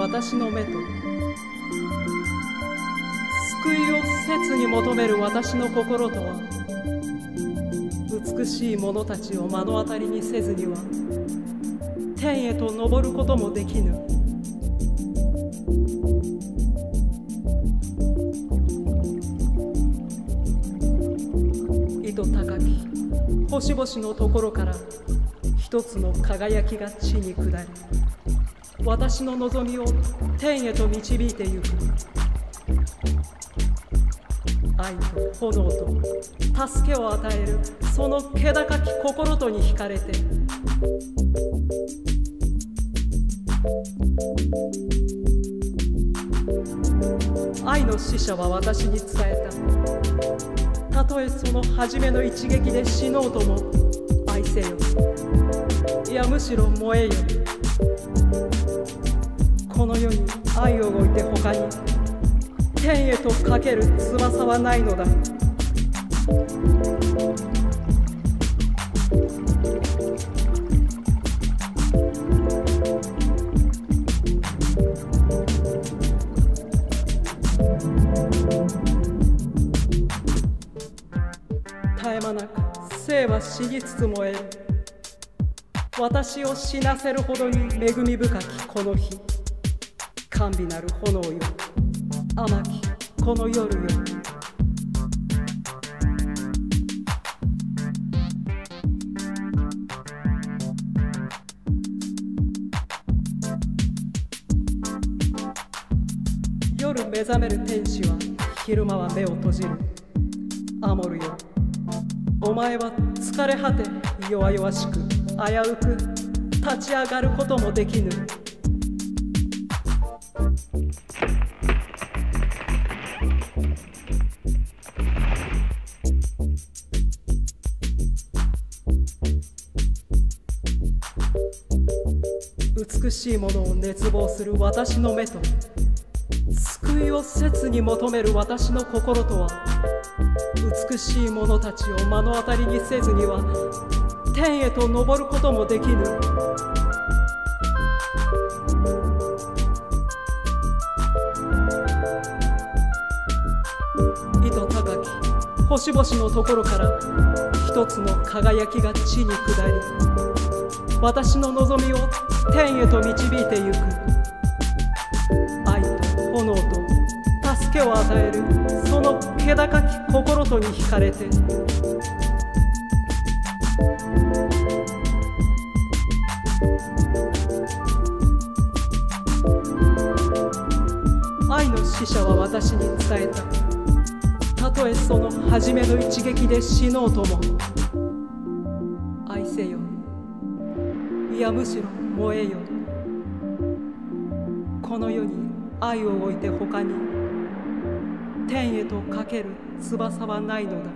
私の目と、救いを切に求める私の心とは、美しいものたちを目の当たりにせずには天へと昇ることもできぬ。いと高き星々のところから一つの輝きが地に下り、私の望みを天へと導いてゆく。愛と炎と助けを与えるその気高き心とに惹かれて、愛の使者は私に伝えた。たとえその初めの一撃で死のうとも愛せよ、いやむしろ燃えよ。この世に愛を置いて他に天へとかける翼はないのだ。絶え間なく生は死につつ燃える。私を死なせるほどに恵み深きこの日、甘美なる炎よ、甘きこの夜よ。夜目覚める天使は昼間は目を閉じる。アモルよ、お前は疲れ果て弱々しく危うく立ち上がることもできぬ。美しいものを熱望する私の目と、救いを切に求める私の心とは、美しいものたちを目の当たりにせずには天へと昇ることもできぬ。いと高き星々のところから一つの輝きが地に下り、私の望みを天へと導いてゆく。愛と炎と助けを与えるその気高き心とに惹かれて、愛の使者は私に伝えた。たとえその初めの一撃で死のうとも愛せよ、いやむしろ燃えよ。この世に愛を置いて他に天へとかける翼はないのだ。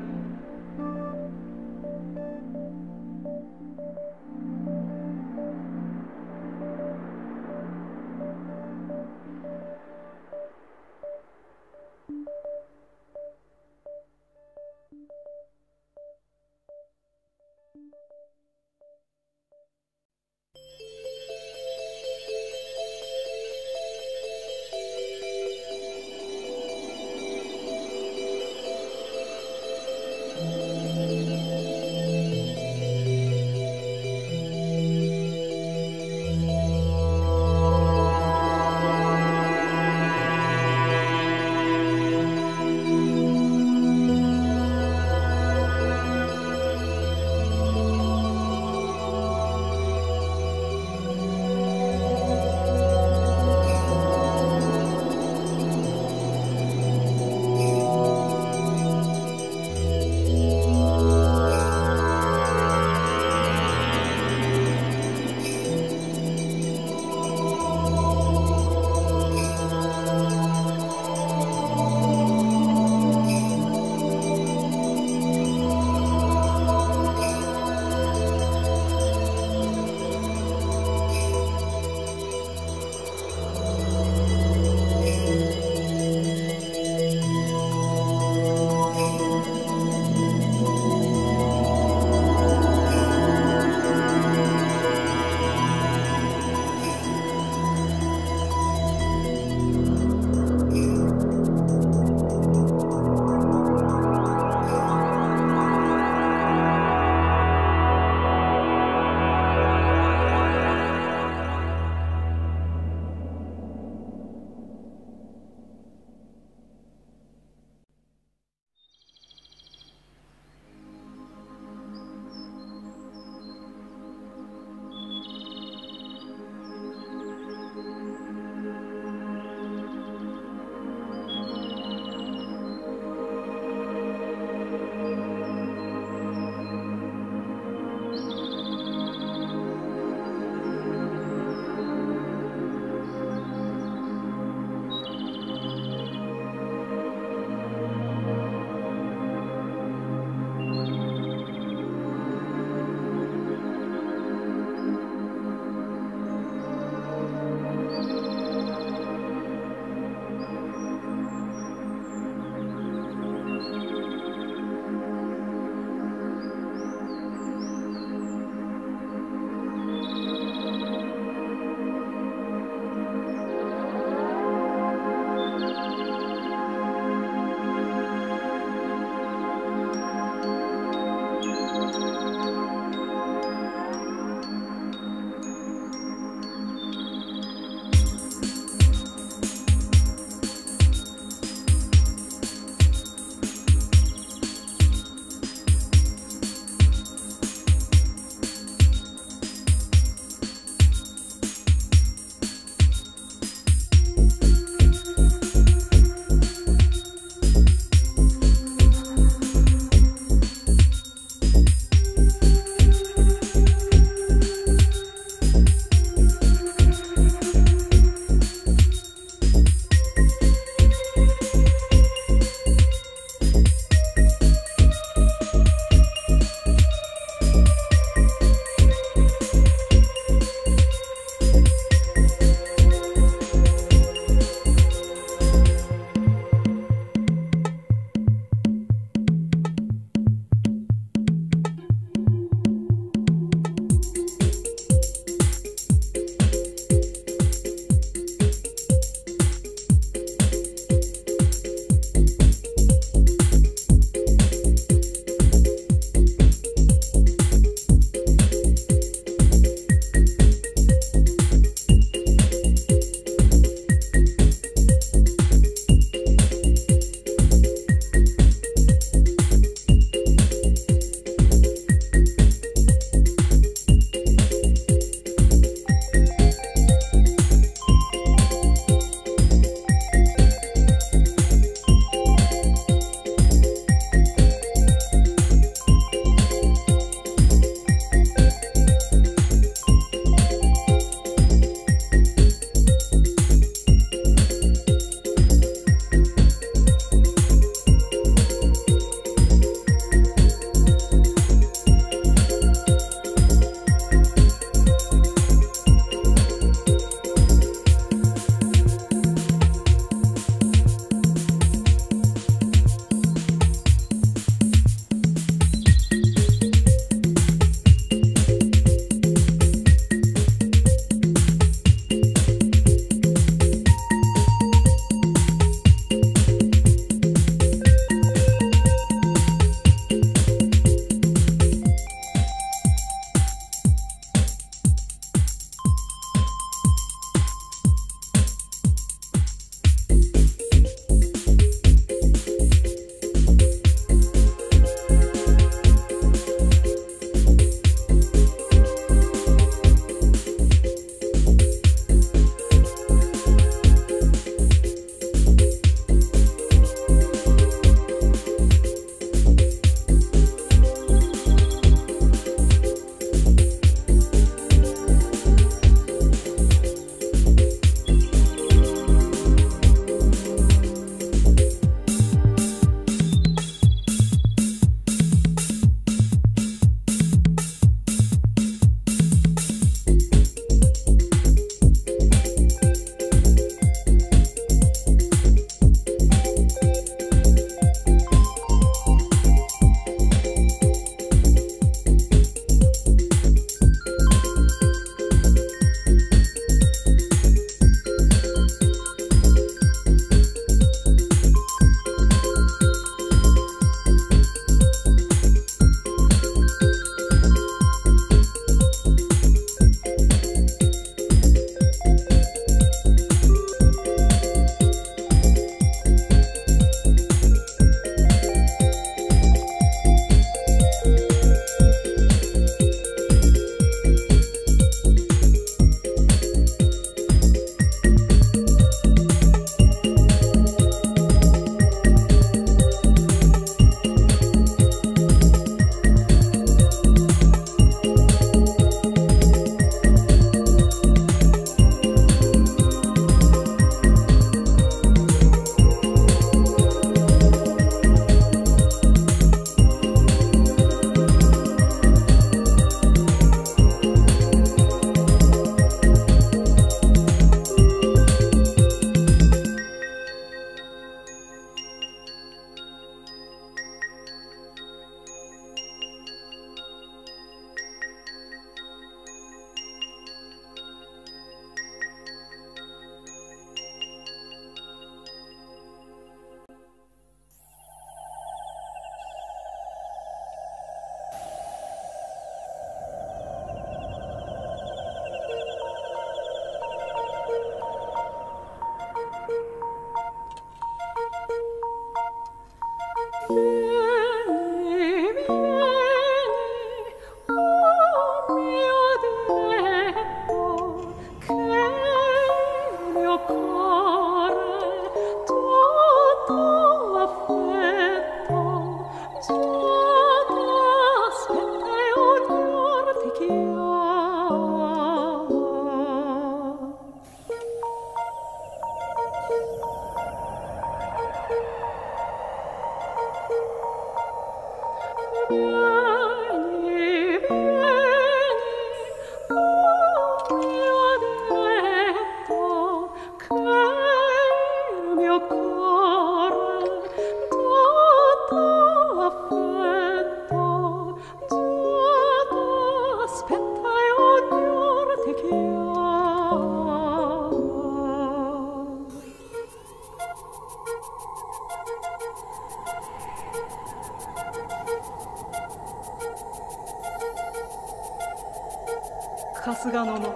春日野の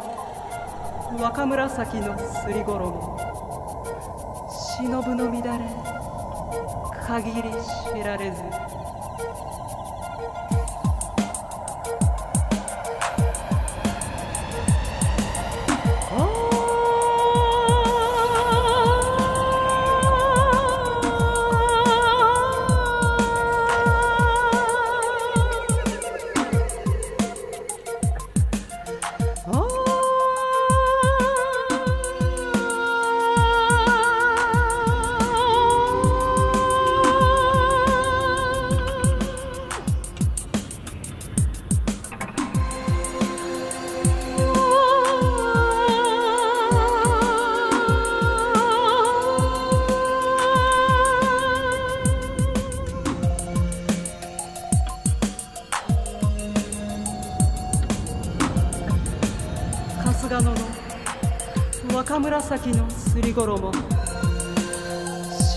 若紫のすり衣も忍ぶの乱れ限り知られず、若紫のすり衣も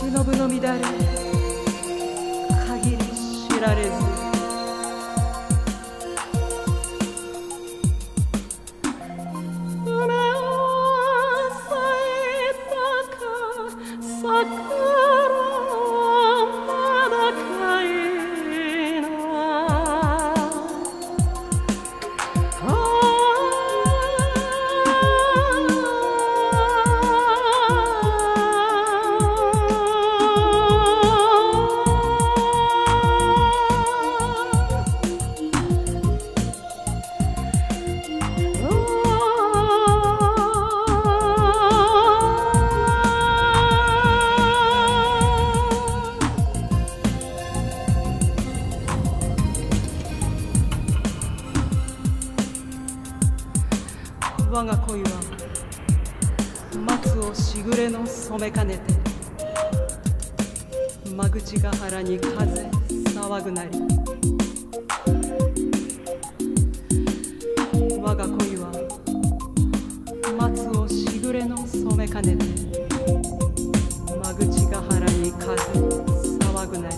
忍ぶの乱れ限り知られず。我が恋は松をしぐれの染めかねて、間口ヶ原に風騒ぐなり。我が恋は松をしぐれの染めかねて、間口ヶ原に風騒ぐなり。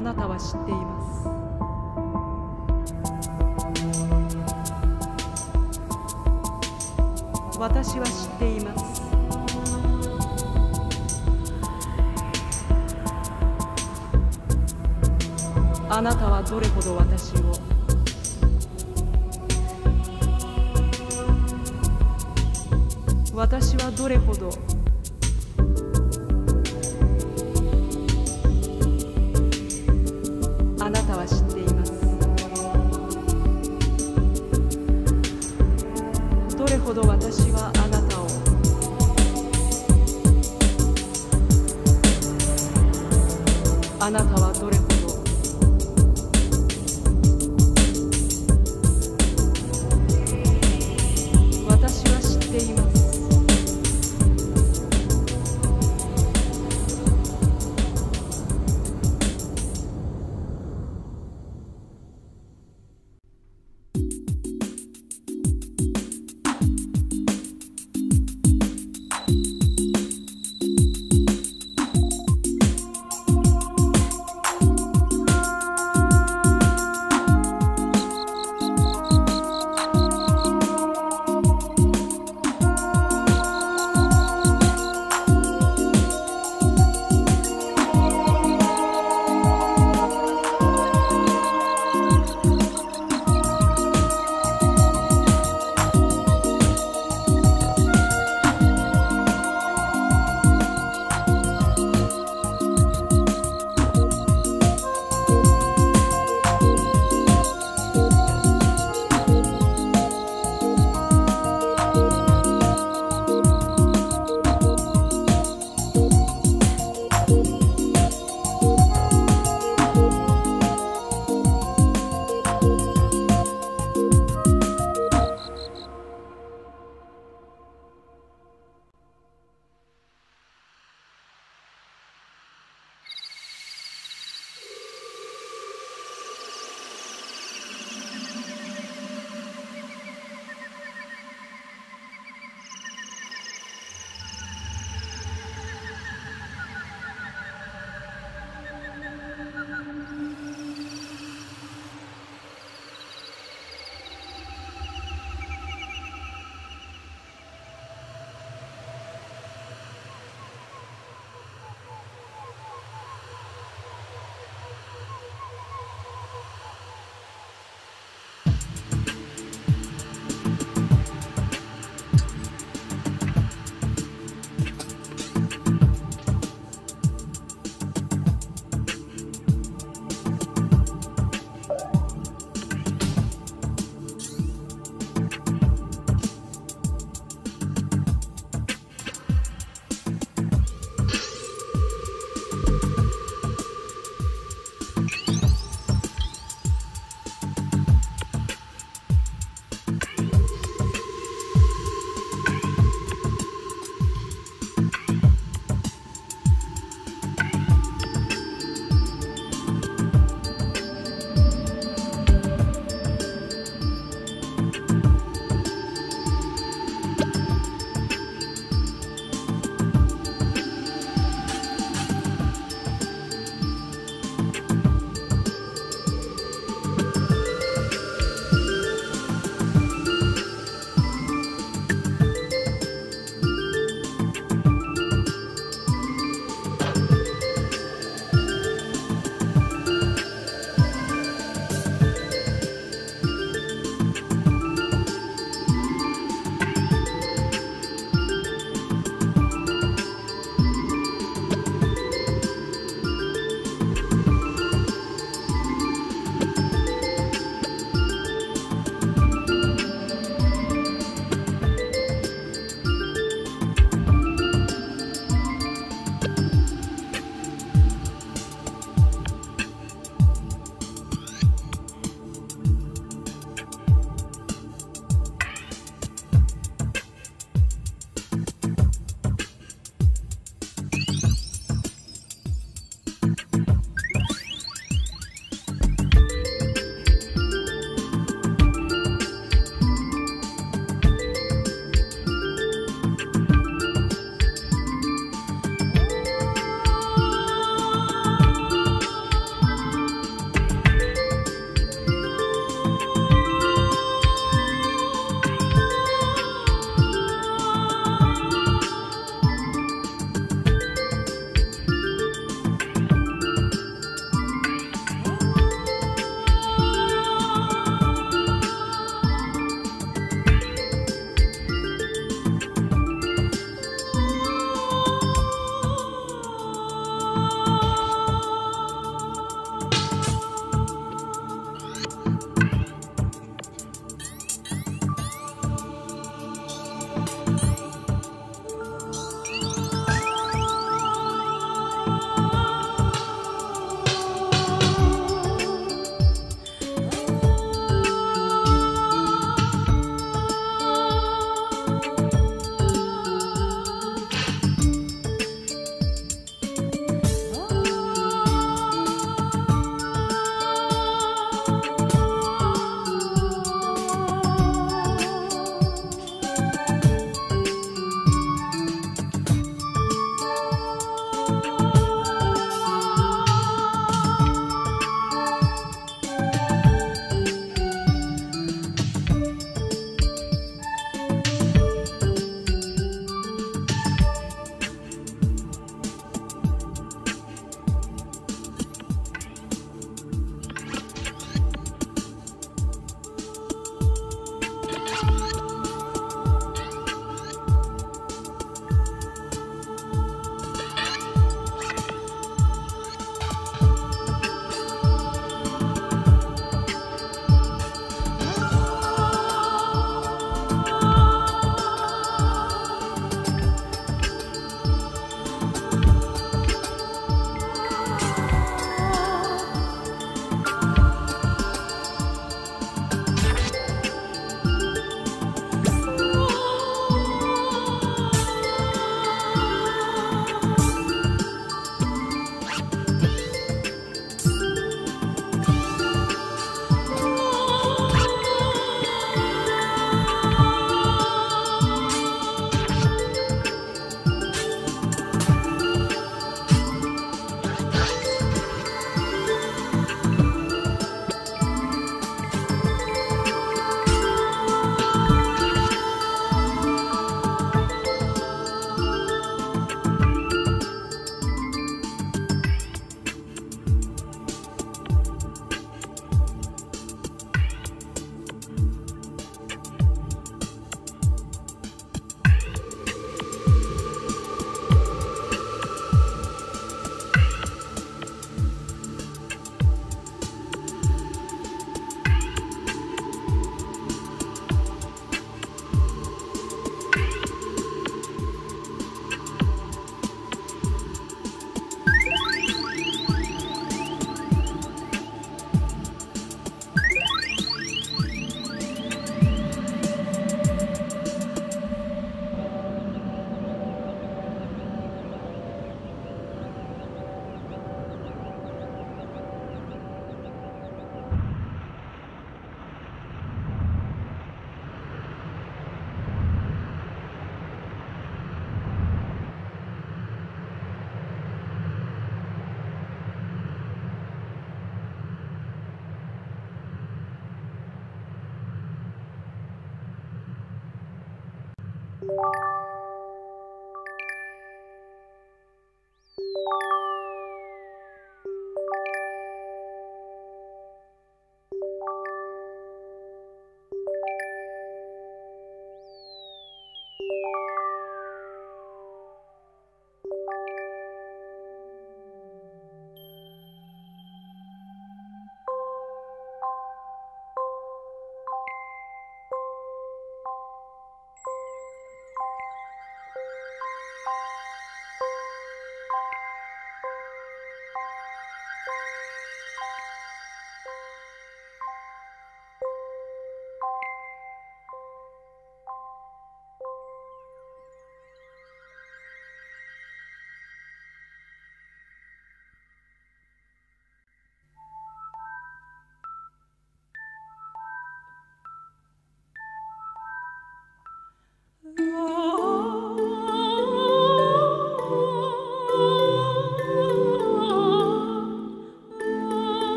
あなたは知っています。私は知っています。あなたはどれほど私を私はどれほどあなたは知っています。どれほど私はあなたをあなたはどれほど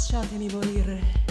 lasciatemi morire.